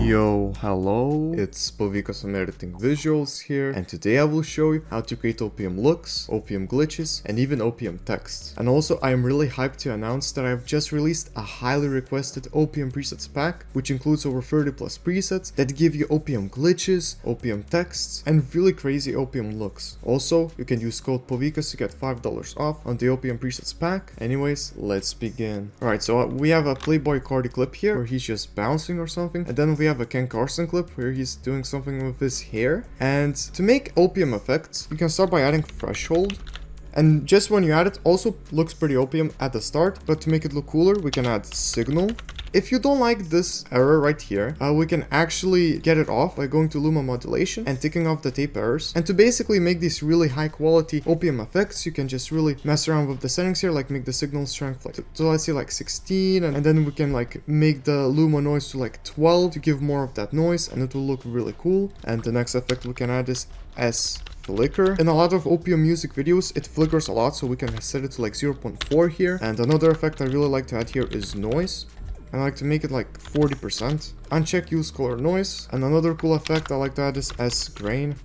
Yo, hello, it's Povilas from Editing Visuals here, and today I will show you how to create Opium looks, Opium glitches, and even Opium text. And also I am really hyped to announce that I have just released a highly requested Opium Presets Pack, which includes over 30+ presets that give you Opium glitches, Opium texts, and really crazy Opium looks. Also, you can use code Povilas to get $5 off on the Opium Presets Pack. Anyways, let's begin. Alright, so we have a Playboi Carti clip here, where he's just bouncing or something, and then we have a Ken Carson clip where he's doing something with his hair. And to make Opium effects, you can start by adding threshold, and just when you add it, also looks pretty Opium at the start, but to make it look cooler we can add signal. If you don't like this error right here, we can actually get it off by going to Luma Modulation and taking off the tape errors. And to basically make these really high quality Opium effects, you can just really mess around with the settings here, like make the signal strength like, so let's say like 16, and then we can like make the Luma noise to like 12 to give more of that noise, and it will look really cool. And the next effect we can add is S Flicker. In a lot of Opium music videos it flickers a lot, so we can set it to like 0.4 here. And another effect I really like to add here is noise. I like to make it like 40%. Uncheck use color noise. And another cool effect I like to add is S grain.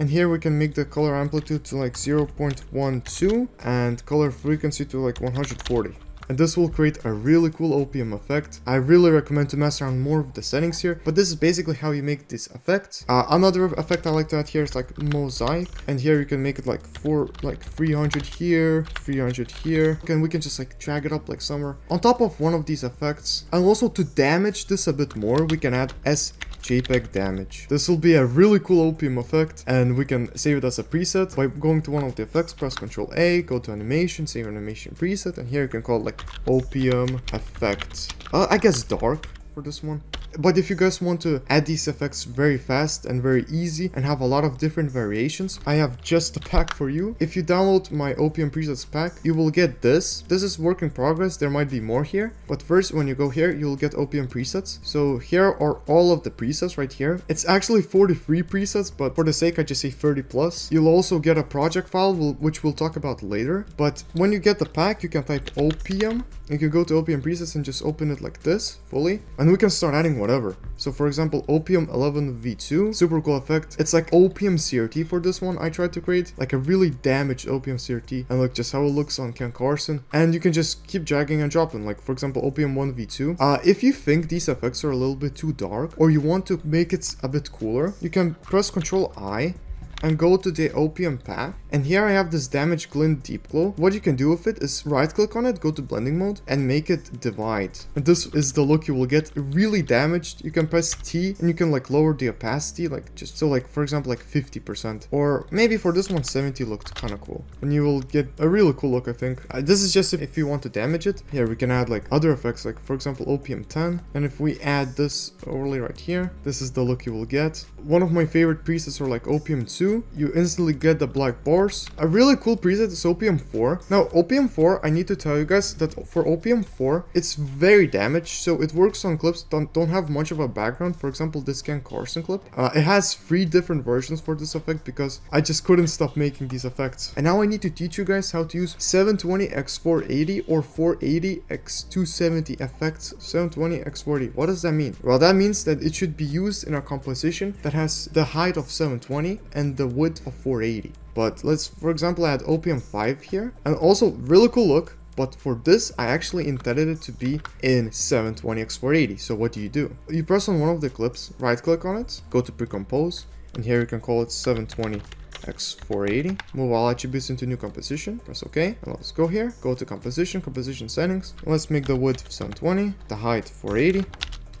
And here we can make the color amplitude to like 0.12 and color frequency to like 140. And this will create a really cool Opium effect. I really recommend to mess around more with the settings here, but this is basically how you make this effect. Another effect I like to add here is like mosaic, and here you can make it like 300 here, 300 here, and we can just like drag it up like somewhere on top of one of these effects. And also to damage this a bit more, we can add S JPEG damage. This will be a really cool Opium effect, and we can save it as a preset by going to one of the effects, press Ctrl A, go to animation, save animation preset, and here you can call it like Opium effect. I guess dark for this one. But if you guys want to add these effects very fast and very easy and have a lot of different variations, I have just the pack for you. If you download my Opium Presets Pack, you will get this. This is work in progress, there might be more here. But first, when you go here, you'll get Opium Presets. So here are all of the presets right here. It's actually 43 presets, but for the sake I just say 30+. You'll also get a project file, which we'll talk about later. But when you get the pack, you can type Opium. You can go to Opium Presets and just open it like this, fully. And we can start adding whatever. So for example, Opium 11 V2, super cool effect. It's like Opium CRT for this one. I tried to create like a really damaged Opium CRT, and look just how it looks on Ken Carson. And you can just keep dragging and dropping, like for example, Opium 1 V2. If you think these effects are a little bit too dark, or you want to make it a bit cooler, you can press Ctrl I and go to the Opium path. And here I have this damaged glint deep glow. What you can do with it is right click on it, go to blending mode, and make it divide. And this is the look you will get, really damaged. You can press T and you can like lower the opacity, like just so like for example like 50%, or maybe for this one 70 looked kind of cool, and you will get a really cool look, I think. This is just if you want to damage it. Here we can add like other effects, like for example Opium 10, and if we add this overlay right here, this is the look you will get. One of my favorite presets are like Opium 2. You instantly get the black bars. A really cool preset is Opium 4. Now Opium 4, I need to tell you guys that for Opium 4, it's very damaged, so it works on clips that don't have much of a background. For example, this Ken Carson clip. It has 3 different versions for this effect because I just couldn't stop making these effects. And now I need to teach you guys how to use 720x480 or 480x270 effects. 720x480, what does that mean? Well, that means that it should be used in a composition that has the height of 720 and the width of 480. But let's for example add Opium 5 here, and also really cool look, but for this I actually intended it to be in 720x480. So what do? You press on one of the clips, right click on it, go to pre-compose, and here you can call it 720x480. Move all attributes into new composition, press OK, and let's go here, go to composition, composition settings, and let's make the width 720, the height 480.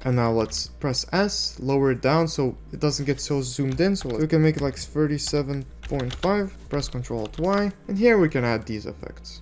And now let's press S, lower it down so it doesn't get so zoomed in. So we can make it like 37.5, press Ctrl Alt Y, and here we can add these effects.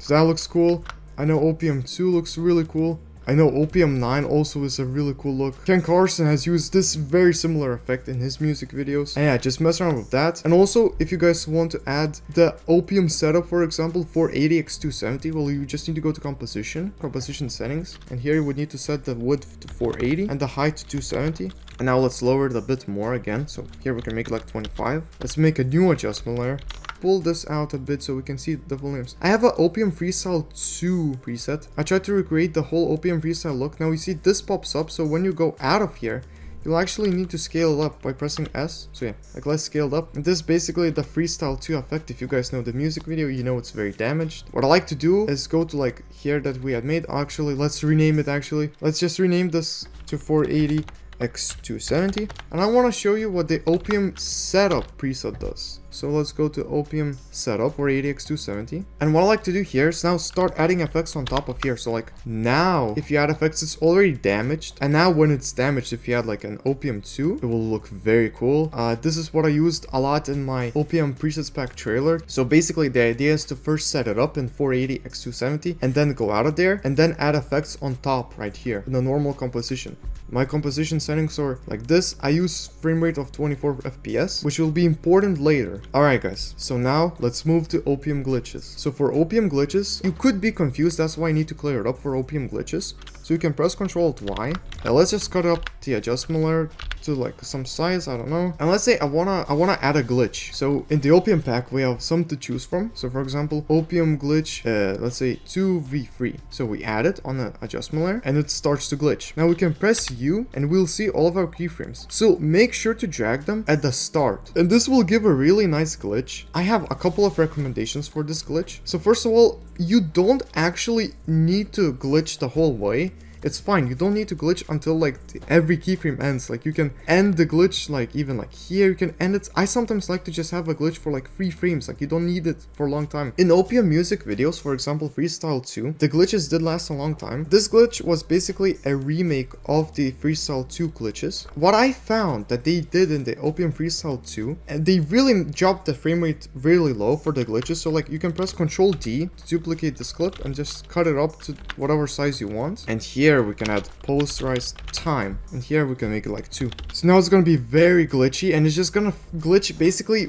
So that looks cool. I know Opium 2 looks really cool. I know Opium 9 also is a really cool look. Ken Carson has used this very similar effect in his music videos. And yeah, just mess around with that. And also, if you guys want to add the Opium setup, for example, 480x270, well, you just need to go to composition, composition settings. And here you would need to set the width to 480 and the height to 270. And now let's lower it a bit more again. So here we can make like 25. Let's make a new adjustment layer. pull this out a bit so we can see the full names. I have an Opium Freestyle 2 preset. I tried to recreate the whole Opium Freestyle look. Now you see this pops up, so when you go out of here, you'll actually need to scale it up by pressing S. So yeah, like less scaled up. And this is basically the Freestyle 2 effect. If you guys know the music video, you know it's very damaged. What I like to do is go to like here that we had made. Actually, let's rename it actually. Let's just rename this to 480x270. And I want to show you what the Opium Setup preset does. So let's go to Opium Setup 480x270. And what I like to do here is now start adding effects on top of here. So like now, if you add effects, it's already damaged. And now when it's damaged, if you add like an Opium 2, it will look very cool. This is what I used a lot in my Opium Presets Pack trailer. So basically the idea is to first set it up in 480x270 and then go out of there and then add effects on top right here in the normal composition. My composition settings are like this. I use frame rate of 24 FPS, which will be important later. Alright guys, so now let's move to Opium glitches. So for Opium glitches, you could be confused, that's why I need to clear it up for Opium glitches. So you can press Ctrl+Y. Now let's just cut up the adjustment layer to like some size, I don't know. And let's say I wanna add a glitch. So in the Opium pack, we have some to choose from. So for example, Opium glitch, let's say 2v3. So we add it on the adjustment layer and it starts to glitch. Now we can press U and we'll see all of our keyframes. So make sure to drag them at the start. And this will give a really nice glitch. I have a couple of recommendations for this glitch. So first of all, you don't actually need to glitch the whole way. It's fine, you don't need to glitch until like every keyframe ends. Like you can end the glitch like even like here, you can end it. I sometimes like to just have a glitch for like 3 frames, like you don't need it for a long time. In Opium music videos, for example Freestyle 2, the glitches did last a long time. This glitch was basically a remake of the Freestyle 2 glitches. What I found that they did in the Opium Freestyle 2, and they really dropped the frame rate really low for the glitches. So like you can press Ctrl+D to duplicate this clip and just cut it up to whatever size you want. And here we can add posterized time, and here we can make it like 2. So now it's gonna be very glitchy, and it's just gonna glitch basically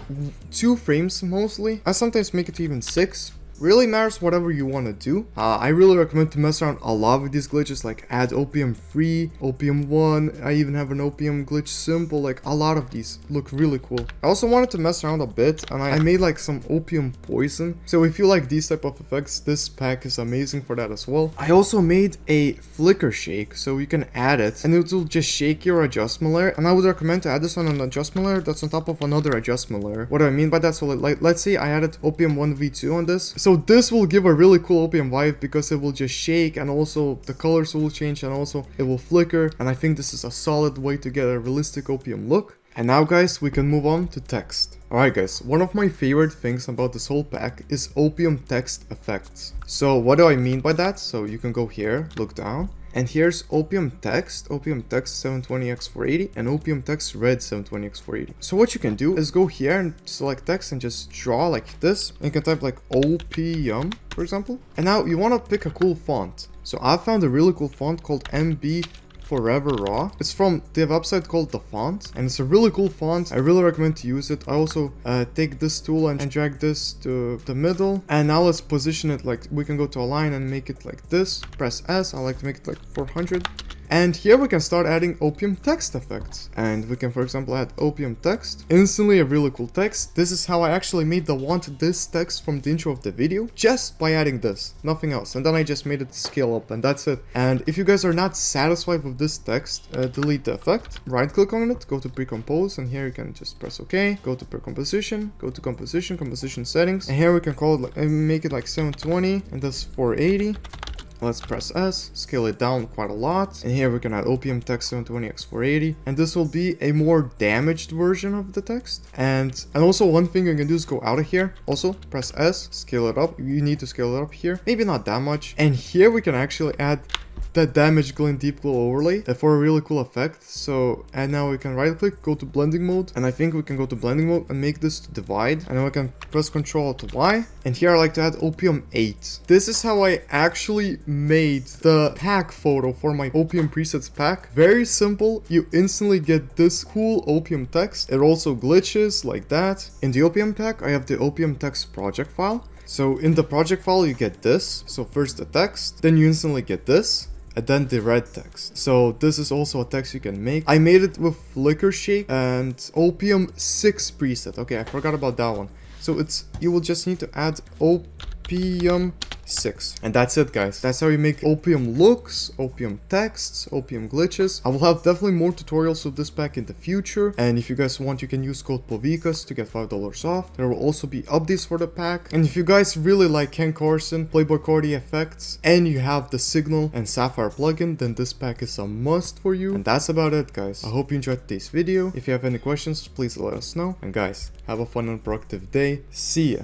2 frames mostly. I sometimes make it even 6. Really matters whatever you want to do. I really recommend to mess around a lot with these glitches, like add Opium 3, Opium 1, I even have an Opium glitch simple, like a lot of these look really cool. I also wanted to mess around a bit, and I made like some Opium poison. So if you like these type of effects, this pack is amazing for that as well. I also made a flicker shake, so you can add it, and it will just shake your adjustment layer. And I would recommend to add this on an adjustment layer that's on top of another adjustment layer. What do I mean by that? So like, let's say I added Opium 1v2 on this. So this will give a really cool Opium vibe because it will just shake, and also the colors will change, and also it will flicker. And I think this is a solid way to get a realistic Opium look. And now guys, we can move on to text. Alright guys, one of my favorite things about this whole pack is Opium text effects. So what do I mean by that? So you can go here, look down. And here's Opium text 720x480, and Opium text red 720x480. So what you can do is go here and select text and just draw like this. And you can type like Opium, for example. And now you want to pick a cool font. So I found a really cool font called MB Forever Raw. It's from the website called The Font, and it's a really cool font. I really recommend to use it. I also take this tool and drag this to the middle, and now let's position it like we can go to align and make it like this. Press S. I like to make it like 400, and here we can start adding Opium text effects. And we can, for example, add Opium text. Instantly a really cool text. This is how I actually made the want this text from the intro of the video, just by adding this, nothing else. And then I just made it scale up, and that's it. And if you guys are not satisfied with this text, delete the effect, right click on it, go to pre-compose, and here you can just press OK, go to pre-composition, go to composition, composition settings, and here we can call it like, make it like 720, and that's 480. Let's press S, scale it down quite a lot, and here we can add Opium text 720x480, and this will be a more damaged version of the text. And also one thing you can do is go out of here, also press S, scale it up. You need to scale it up here, maybe not that much. And here we can actually add that damaged glow and deep glow overlay for a really cool effect. So, and now we can right click, go to blending mode, and I think we can go to blending mode and make this to divide, and then we can press Ctrl+Y, and here I like to add Opium 8. This is how I actually made the pack photo for my Opium presets pack. Very simple, you instantly get this cool Opium text. It also glitches like that. In the Opium pack, I have the Opium text project file. So in the project file, you get this. So first the text, then you instantly get this, and then the red text. So this is also a text you can make. I made it with Flicker Shake and Opium 6 preset. Okay, I forgot about that one. So it's, you will just need to add Opium 6, and that's it, guys. That's how you make Opium looks, Opium texts, Opium glitches. I will have definitely more tutorials of this pack in the future, and if you guys want, you can use code Povilas to get $5 off. There will also be updates for the pack, and if you guys really like Ken Carson, Playboi Carti effects, and you have the Signal and Sapphire plugin, then this pack is a must for you. And that's about it, guys. I hope you enjoyed today's video. If you have any questions, please let us know, and guys, have a fun and productive day. See ya.